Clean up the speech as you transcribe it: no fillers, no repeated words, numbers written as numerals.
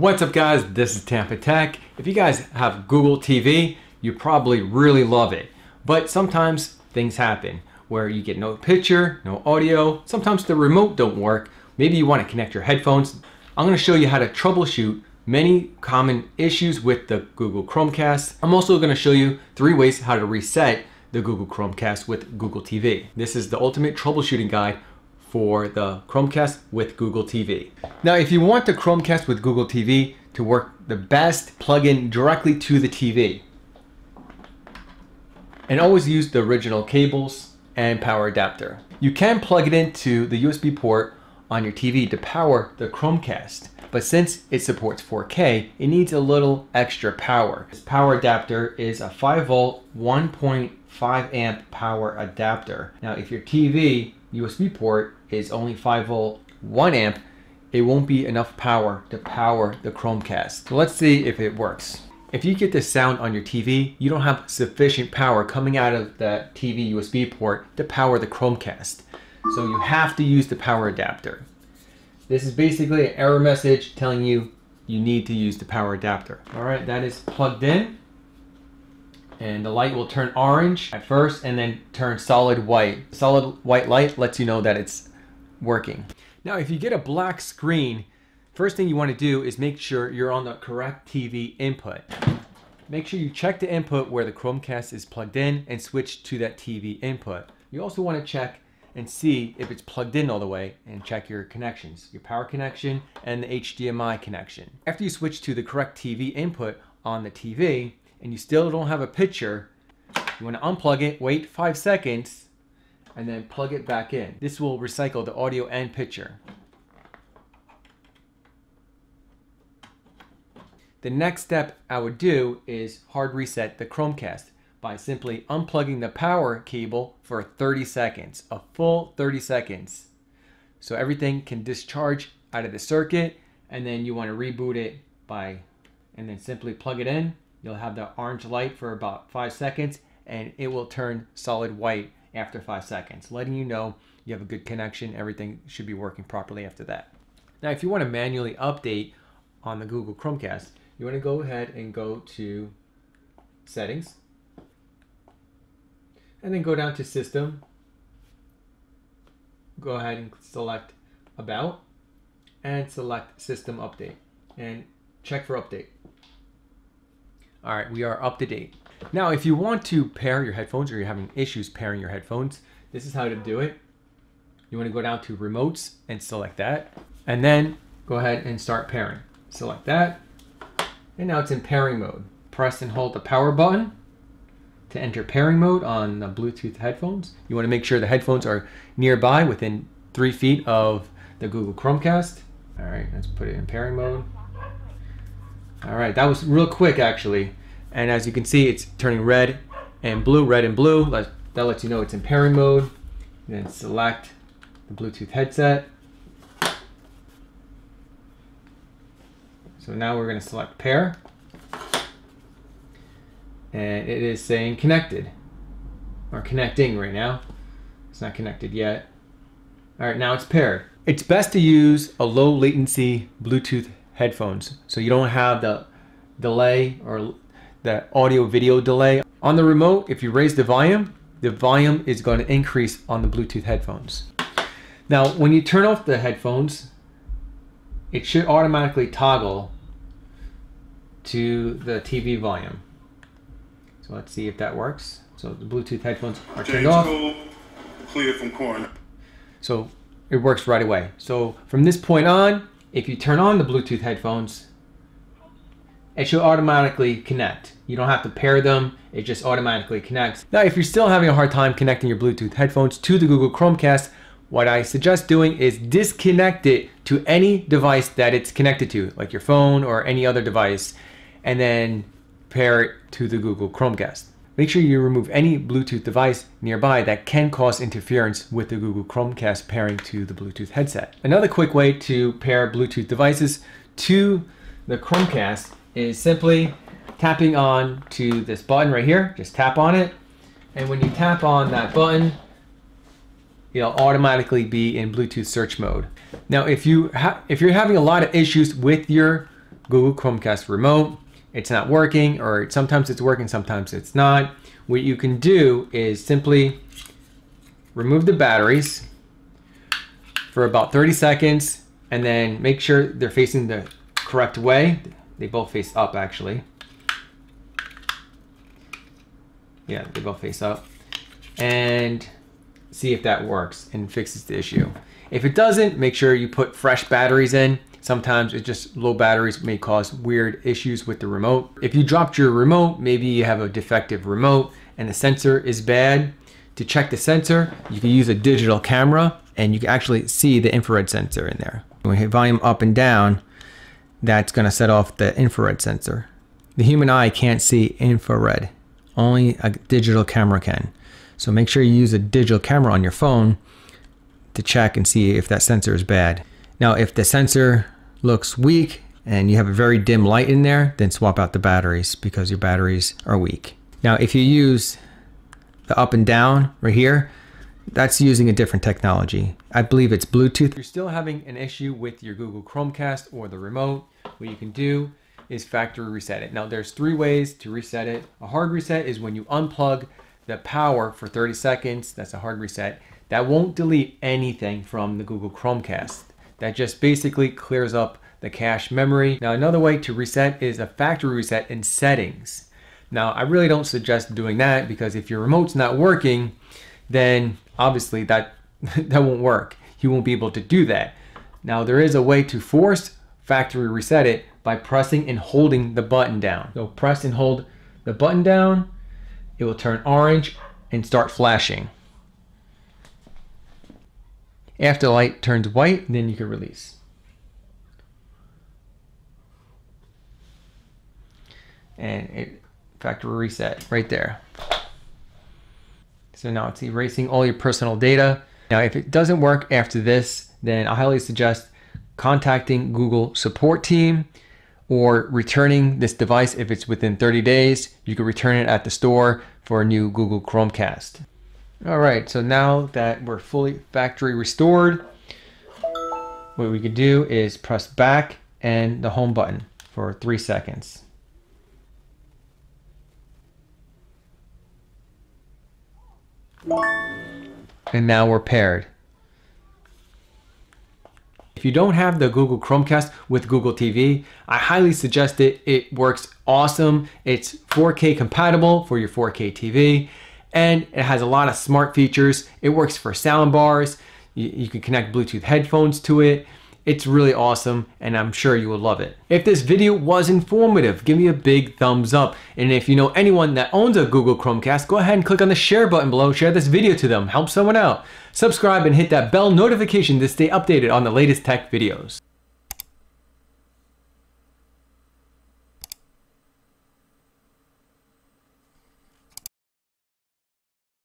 What's up guys, this is TampaTec. If you guys have Google TV, you probably really love it. But sometimes things happen where you get no picture, no audio. Sometimes the remote don't work. Maybe you want to connect your headphones. I'm going to show you how to troubleshoot many common issues with the Google Chromecast. I'm also going to show you 3 ways how to reset the Google Chromecast with Google TV. This is the ultimate troubleshooting guide for the Chromecast with Google TV. Now, if you want the Chromecast with Google TV to work the best, plug in directly to the TV. And always use the original cables and power adapter. You can plug it into the USB port on your TV to power the Chromecast, but since it supports 4K, it needs a little extra power. This power adapter is a 5V, 1.5 amp power adapter. Now, if your TV USB port is only 5V, 1 amp, it won't be enough power to power the Chromecast. So let's see if it works. If you get this sound on your TV, you don't have sufficient power coming out of that TV USB port to power the Chromecast. So you have to use the power adapter. This is basically an error message telling you you need to use the power adapter. All right, that is plugged in. And the light will turn orange at first and then turn solid white. Solid white light lets you know that it's working. Now, if you get a black screen, first thing you want to do is make sure you're on the correct TV input. Make sure you check the input where the Chromecast is plugged in and switch to that TV input. You also want to check and see if it's plugged in all the way and check your connections, your power connection and the HDMI connection. After you switch to the correct TV input on the TV, and you still don't have a picture, you want to unplug it, wait 5 seconds, and then plug it back in. This will recycle the audio and picture. The next step I would do is hard reset the Chromecast by simply unplugging the power cable for 30 seconds, a full 30 seconds. So everything can discharge out of the circuit, and then you want to reboot it and then simply plug it in. You'll have the orange light for about 5 seconds and it will turn solid white after 5 seconds, letting you know you have a good connection. Everything should be working properly after that. Now, if you want to manually update on the Google Chromecast, you want to go ahead and go to Settings and then go down to System. Go ahead and select About and select System Update and check for update. All right, we are up to date. Now, if you want to pair your headphones or you're having issues pairing your headphones, this is how to do it. You want to go down to Remotes and select that, and then go ahead and start pairing. Select that, and now it's in pairing mode. Press and hold the power button to enter pairing mode on the Bluetooth headphones. You want to make sure the headphones are nearby within 3 feet of the Google Chromecast. All right, let's put it in pairing mode. All right, that was real quick actually. And as you can see, it's turning red and blue, red and blue. That lets you know it's in pairing mode. Then select the Bluetooth headset. So now we're gonna select pair. And it is saying connected or connecting right now. It's not connected yet. All right, now it's paired. It's best to use a low latency Bluetooth headphones, so you don't have the delay or the audio video delay. On the remote, if you raise the volume is going to increase on the Bluetooth headphones. Now, when you turn off the headphones, it should automatically toggle to the TV volume. So let's see if that works. So the Bluetooth headphones are turned off. Clear from corner. So it works right away. So from this point on, if you turn on the Bluetooth headphones, it should automatically connect. You don't have to pair them, it just automatically connects. Now, if you're still having a hard time connecting your Bluetooth headphones to the Google Chromecast, what I suggest doing is disconnect it to any device that it's connected to, like your phone or any other device, and then pair it to the Google Chromecast. Make sure you remove any Bluetooth device nearby that can cause interference with the Google Chromecast pairing to the Bluetooth headset. Another quick way to pair Bluetooth devices to the Chromecast is simply tapping on to this button right here. Just tap on it. And when you tap on that button, it'll automatically be in Bluetooth search mode. Now, if you're having a lot of issues with your Google Chromecast remote, it's not working, or sometimes it's working, sometimes it's not. What you can do is simply remove the batteries for about 30 seconds and then make sure they're facing the correct way. They both face up, actually. Yeah, they both face up. And see if that works and fixes the issue. If it doesn't, make sure you put fresh batteries in. Sometimes it's just low batteries may cause weird issues with the remote. If you dropped your remote, maybe you have a defective remote and the sensor is bad. To check the sensor, you can use a digital camera and you can actually see the infrared sensor in there. When we hit volume up and down, that's going to set off the infrared sensor. The human eye can't see infrared. Only a digital camera can. So make sure you use a digital camera on your phone to check and see if that sensor is bad. Now, if the sensor looks weak and you have a very dim light in there, then swap out the batteries because your batteries are weak. Now, if you use the up and down right here, that's using a different technology. I believe it's Bluetooth. If you're still having an issue with your Google Chromecast or the remote, what you can do is factory reset it. Now, there's three ways to reset it. A hard reset is when you unplug the power for 30 seconds. That's a hard reset. That won't delete anything from the Google Chromecast. That just basically clears up the cache memory. Now, another way to reset is a factory reset in settings. Now, I really don't suggest doing that because if your remote's not working, then obviously that won't work. You won't be able to do that. Now, there is a way to force factory reset it by pressing and holding the button down. So press and hold the button down, it will turn orange and start flashing. After the light turns white, then you can release. And it factory reset right there. So now it's erasing all your personal data. Now, if it doesn't work after this, then I highly suggest contacting Google support team or returning this device if it's within 30 days. You can return it at the store for a new Google Chromecast. All right, so now that we're fully factory restored, what we could do is press back and the home button for 3 seconds. And now we're paired. If you don't have the Google Chromecast with Google TV, I highly suggest it. It works awesome. It's 4K compatible for your 4K TV. And it has a lot of smart features. It works for sound bars. You can connect Bluetooth headphones to it. It's really awesome and I'm sure you will love it. If this video was informative, give me a big thumbs up. And if you know anyone that owns a Google Chromecast, go ahead and click on the share button below. Share this video to them, help someone out. Subscribe and hit that bell notification to stay updated on the latest tech videos.